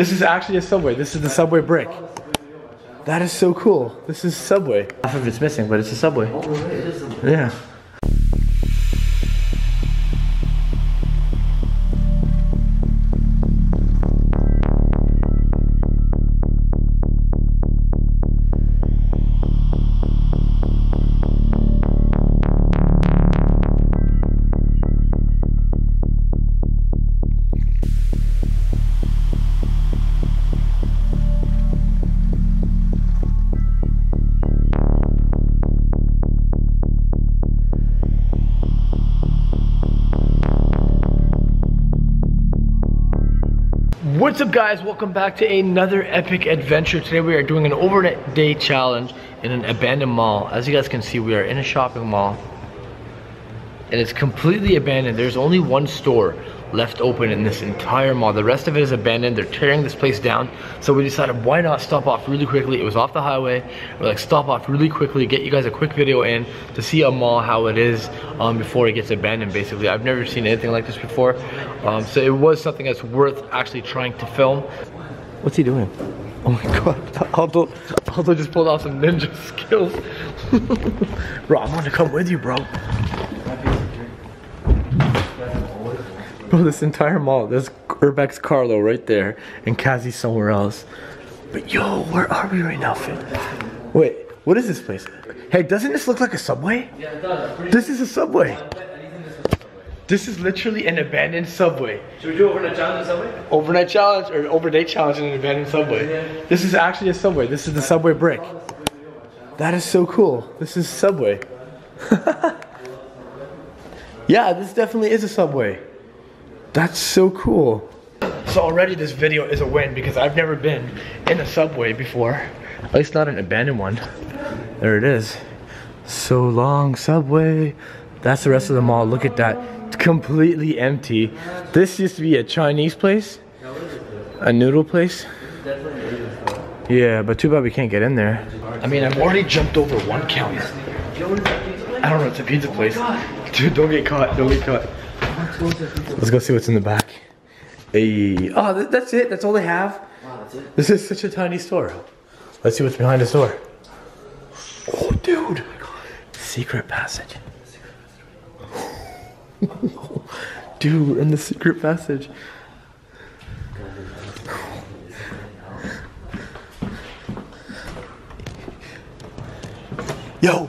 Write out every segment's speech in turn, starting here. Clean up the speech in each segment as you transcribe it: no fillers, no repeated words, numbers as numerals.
This is actually a Subway. This is the Subway brick. That is so cool. This is Subway. Half of it's missing, but it's a Subway. Yeah. What's up guys, welcome back to another epic adventure. Today we are doing an overnight day challenge in an abandoned mall. As you guys can see, we are in a shopping mall and it's completely abandoned. There's only one store left open in this entire mall. The rest of it is abandoned. They're tearing this place down. So we decided, why not stop off really quickly? It was off the highway. We're like, stop off really quickly, get you guys a quick video in to see a mall, how it is before it gets abandoned, basically. I've never seen anything like this before. So it was something that's worth actually trying to film. What's he doing? Oh my God, Aldo just pulled off some ninja skills. Bro, I'm gonna come with you, bro. Bro, this entire mall, there's Urbex Carlo right there, and Kazzy somewhere else. But yo, where are we right now, Finn? Wait, what is this place? Hey, doesn't this look like a Subway? Yeah, it does. This is a Subway. This is literally an abandoned Subway. Should we do overnight challenge in Subway? Overnight challenge, or overnight challenge in an abandoned Subway. Yeah. This is actually a Subway. This is the Subway brick. That is so cool. This is Subway. Yeah, this definitely is a Subway. That's so cool. So already this video is a win because I've never been in a Subway before. At least not an abandoned one. There it is. So long, Subway. That's the rest of the mall. Look at that. It's completely empty. This used to be a Chinese place. A noodle place. Yeah, but too bad we can't get in there. I mean, I've already jumped over one counter. I don't know, it's a pizza place. Dude, don't get caught, don't get caught. Let's go see what's in the back. Hey. Oh, that's it. That's all they have. Wow, that's it. This is such a tiny store. Let's see what's behind the store. Oh, dude. Oh my God. Secret passage. Dude, we're in the secret passage. Yo,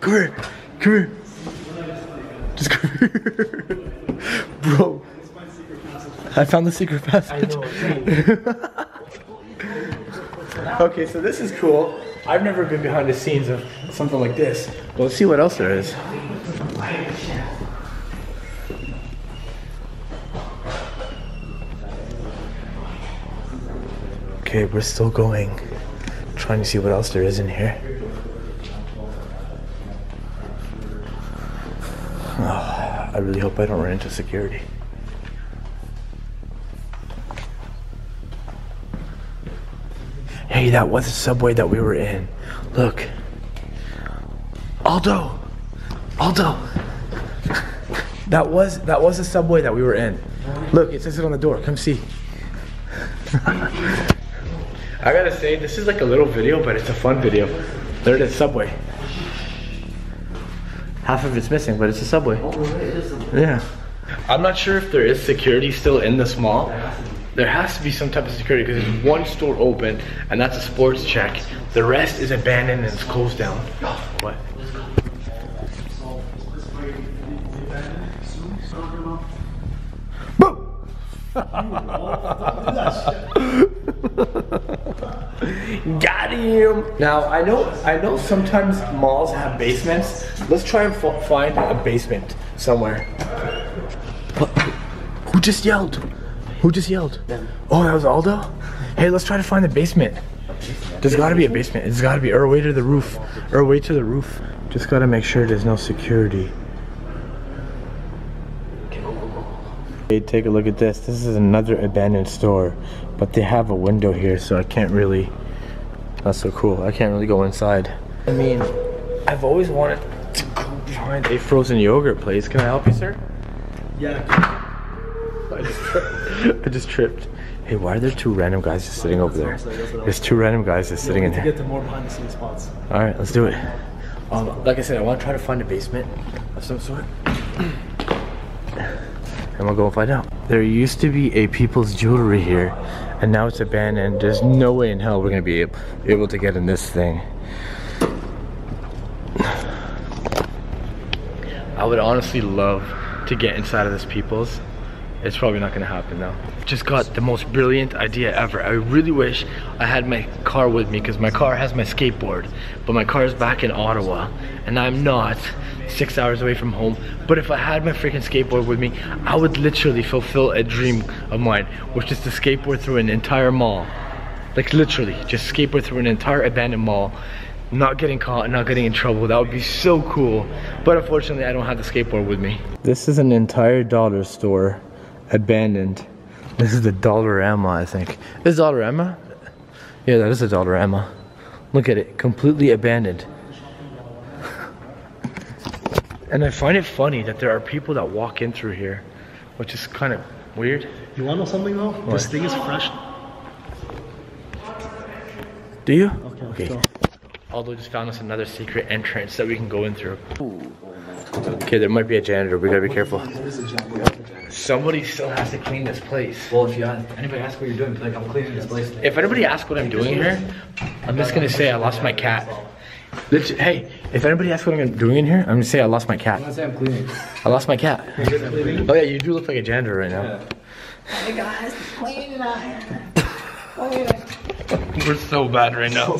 come here. Come here. Just come here. Bro, I found the secret passage. I know. Okay, so this is cool. I've never been behind the scenes of something like this. Well, let's see what else there is. Okay, we're still going. I'm trying to see what else there is in here. Oh, I really hope I don't run into security. Hey, that was a Subway that we were in. Look. Aldo! Aldo! That was a Subway that we were in. Look, it says it on the door. Come see. I gotta say, this is like a little video, but it's a fun video. There it is, Subway. Half of it's missing, but it's a Subway. Yeah. I'm not sure if there is security still in this mall. There has to be some type of security because there's one store open, and that's a Sports Check. The rest is abandoned and it's closed down. What? Got him! Now I know sometimes malls have basements. Let's try and find a basement somewhere. But who just yelled? Who just yelled? Oh, that was Aldo? Hey, let's try to find the basement. There's gotta be a basement. It's gotta be, or a way to the roof. Or a way to the roof. Just gotta make sure there's no security. Hey, take a look at this. This is another abandoned store, but they have a window here, so I can't really... That's so cool. I can't really go inside. I mean, I've always wanted to go find a frozen yogurt place. Can I help you, sir? Yeah. I just tripped. Hey, why are there two random guys just sitting over there? There's two random guys just sitting in there. Get to more behind the scenes spots. All right, let's do it. Like I said, I want to try to find a basement of some sort. And we'll go and find out. There used to be a People's Jewelry here, and now it's abandoned. There's no way in hell we're gonna be able to get in this thing. I would honestly love to get inside of this People's. It's probably not gonna happen though. Just got the most brilliant idea ever. I really wish I had my car with me, because my car has my skateboard, but my car is back in Ottawa and I'm not 6 hours away from home. But if I had my freaking skateboard with me, I would literally fulfill a dream of mine, which is to skateboard through an entire mall. Like literally, just skateboard through an entire abandoned mall, not getting caught and not getting in trouble. That would be so cool. But unfortunately, I don't have the skateboard with me. This is an entire dollar store, abandoned. This is the Dollarama, I think. This is Dollarama? Yeah, that is a Dollarama. Look at it, completely abandoned. And I find it funny that there are people that walk in through here, which is kind of weird. You want to know something though? What? This thing is fresh. Do you? Okay, okay. Let's go. Aldo just found us another secret entrance that we can go in through. Ooh. Okay, there might be a janitor. We gotta be careful. Somebody still has to clean this place. Well, if you ask, anybody asks what you're doing, like, I'm cleaning this place. If anybody asks what I'm doing here, I'm just gonna say I lost my cat. Hey, if anybody asks what I'm doing in here, I'm gonna say I lost my cat. I'm gonna say I'm cleaning. I lost my cat. Oh yeah, you do look like a janitor right now. Oh my God, clean that. We're so bad right now.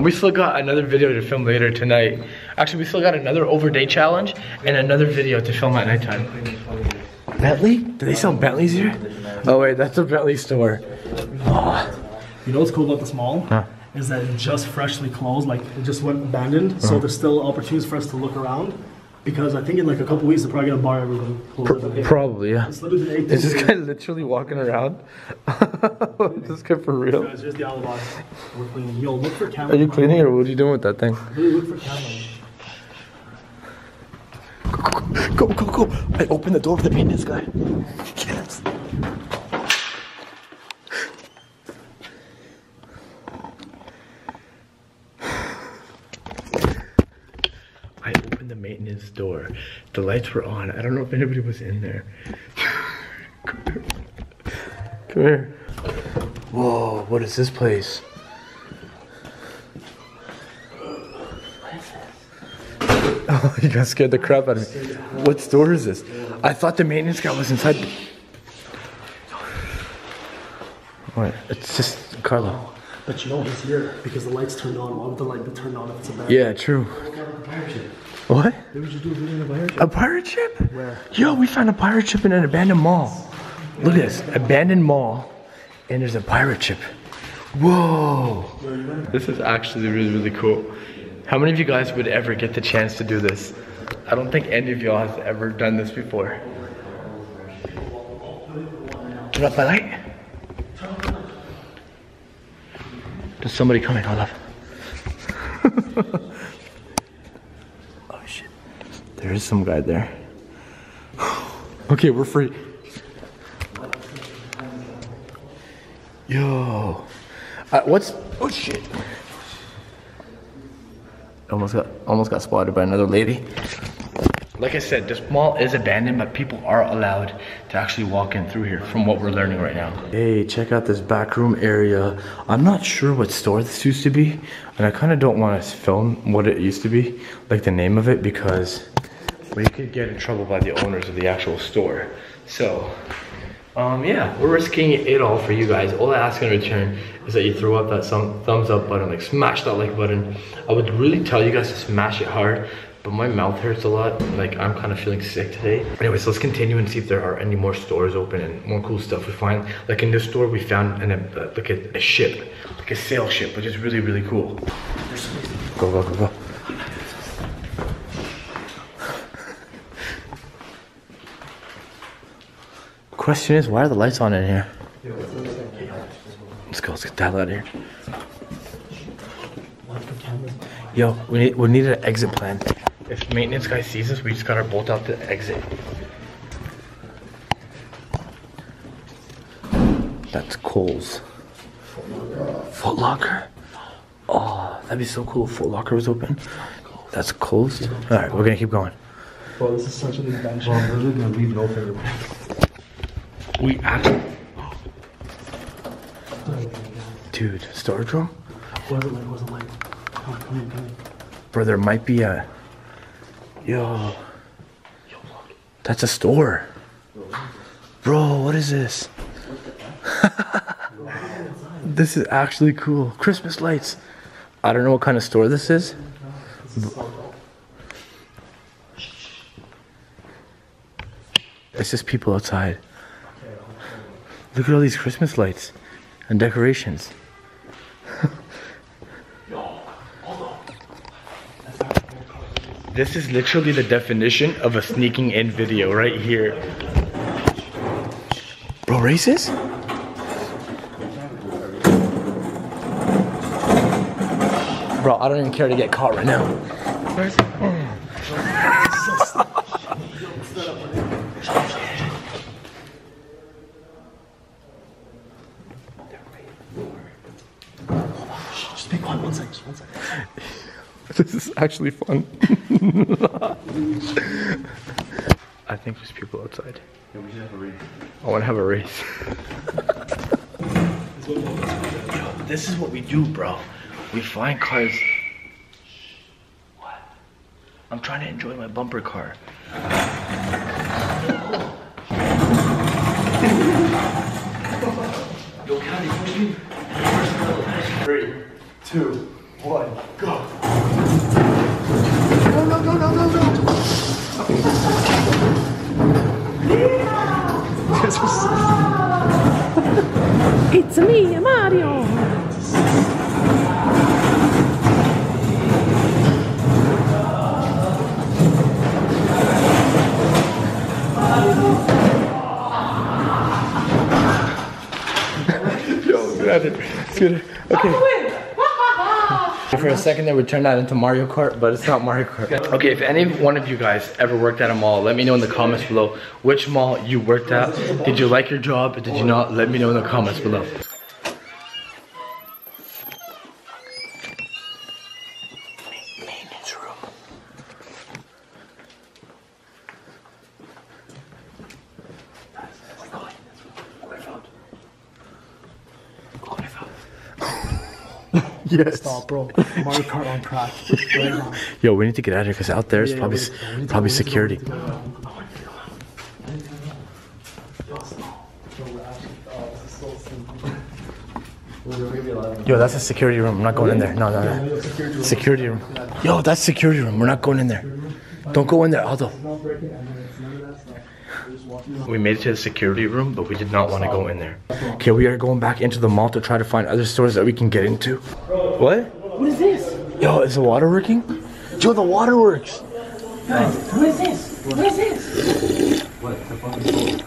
We still got another video to film later tonight. Actually, we still got another overday challenge and another video to film at nighttime. Bentley? Do they sell Bentleys here? Oh wait, that's a Bentley store. Oh. You know what's cool about this mall? Huh? Is that it just freshly closed, like it just went abandoned. Huh. So there's still opportunities for us to look around. Because I think in like a couple weeks they're probably gonna bar everyone. Probably, yeah. Is this guy literally walking around? Is this guy for real? Guys, here's the alibi. We're cleaning. Yo, look for camera. Are you cleaning or what are you doing with that thing? Really look for camera. Go, go, go, go. I opened the door for the maintenance guy. Yes. Maintenance door. The lights were on. I don't know if anybody was in there. Come here. Come here. Whoa, what is this place? What is this? Oh, you guys scared the crap out of me. What store is this? I thought the maintenance guy was inside. What? It's just Carlo. But you know he's here because the lights turned on. Why would the light be turned on if it's a bad? Yeah, true. What? They would just do a video on a pirate ship. A pirate ship? Where? Yo, we found a pirate ship in an abandoned mall. Look at this, abandoned mall, and there's a pirate ship. Whoa! This is actually really, really cool. How many of you guys would ever get the chance to do this? I don't think any of y'all has ever done this before. Turn off my light. There's somebody coming, hold up. There is some guy there. Okay, we're free. Yo. What's... Oh, shit. Almost got spotted by another lady. Like I said, this mall is abandoned, but people are allowed to actually walk in through here from what we're learning right now. Hey, check out this back room area. I'm not sure what store this used to be, and I kind of don't want to film what it used to be, like the name of it, because... we could get in trouble by the owners of the actual store. So, yeah, we're risking it all for you guys. All I ask in return is that you throw up that thumbs up button, like smash that like button. I would really tell you guys to smash it hard, but my mouth hurts a lot. Like, I'm kind of feeling sick today. Anyways, let's continue and see if there are any more stores open and more cool stuff we find. Like in this store, we found like a ship, like a sail ship, which is really, really cool. Go, go, go, go. Question is, why are the lights on in here? Let's go, let's get that out of here. Yo, we need an exit plan. If maintenance guy sees us, we just gotta bolt out the exit. That's Kohl's. Foot Locker. Oh, that'd be so cool if Foot Locker was open. That's Kohl's. All right, we're gonna keep going. Well, this is such an adventure. Well, we're gonna leave no favorite. We actually, dude, storage drawer? Wasn't like. Come on. Bro, there might be a. Yo, that's a store. Bro, what is this? This is actually cool. Christmas lights. I don't know what kind of store this is. It's just people outside. Look at all these Christmas lights and decorations. This is literally the definition of a sneaking in video right here. Bro, races? Bro, I don't even care to get caught right now. Where's it? Just be quiet, one second. This is actually fun. I think there's people outside. Yeah, we should have a race. I want to have a race. Yo, this is what we do, bro. We find cars. What? I'm trying to enjoy my bumper car. Yo, Kazzy, 3, 2, 1, go. No. This was so fun. It's me, Mario. Good. Okay. For a second there we turned that into Mario Kart, but it's not Mario Kart. Okay, if any one of you guys ever worked at a mall, let me know in the comments below which mall you worked at. Did you like your job or did you not? Let me know in the comments below. Maintenance room. Yes. Stop, bro. Mario Kart on crack. Yo, we need to get out of here because out there is probably security. Yo, that's a security room. I'm not going in there. No. Security room. Yo, that's security room. We're not going in there. Don't go in there, Aldo. We made it to the security room, but we did not want to go in there. Okay, we are going back into the mall to try to find other stores that we can get into. What? What is this? Yo, is the water working? Yo, the water works. Guys, what is this? What is this? What the fuck is this?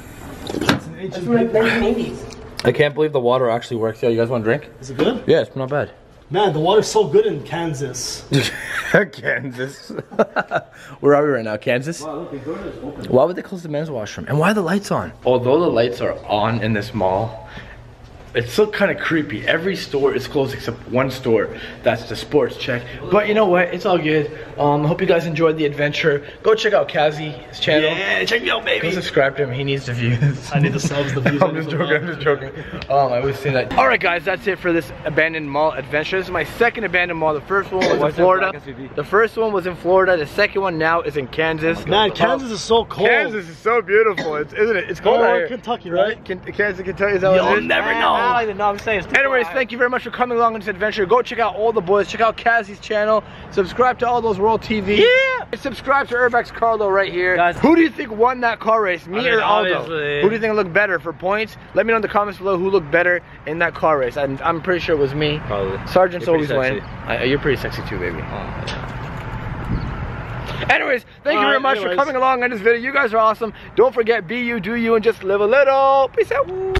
It's an ancient building. I can't believe the water actually works. Yo, you guys want a drink? Is it good? Yeah, it's not bad. Man, the water's so good in Kansas. Kansas. Where are we right now? Kansas? Wow, look, the door is open. Why would they close the men's washroom? And why are the lights on? Although the lights are on in this mall, it's still kind of creepy. Every store is closed except one store. That's the Sports Check. But you know what? It's all good. Hope you guys enjoyed the adventure. Go check out Kazzy's channel. Yeah, check me out, baby. Go subscribe to him. He needs the views. I need the subs, the views. I'm just joking. I always say that. All right, guys. That's it for this abandoned mall adventure. This is my second abandoned mall. The first one was in Florida. The first one was in Florida. The second one now is in Kansas. Man, Kansas is so cold. Kansas is so beautiful. Isn't it? It's cold out here. Kentucky, right? Kansas, Kentucky. Is that what it is? You'll never know. Anyways, thank you very much for coming along on this adventure. Go check out all the boys. Check out Kazzy's channel. Subscribe to All Those World TV. Yeah. And subscribe to Urbex Carlo right here. Guys, who do you think won that car race? Me or Aldo? Obviously. Who do you think looked better for points? Let me know in the comments below who looked better in that car race. I'm pretty sure it was me. Probably. Sergeant's always winning. You're pretty sexy too, baby. Anyways, thank you very much for coming along on this video. You guys are awesome. Don't forget, be you, do you, and just live a little. Peace out.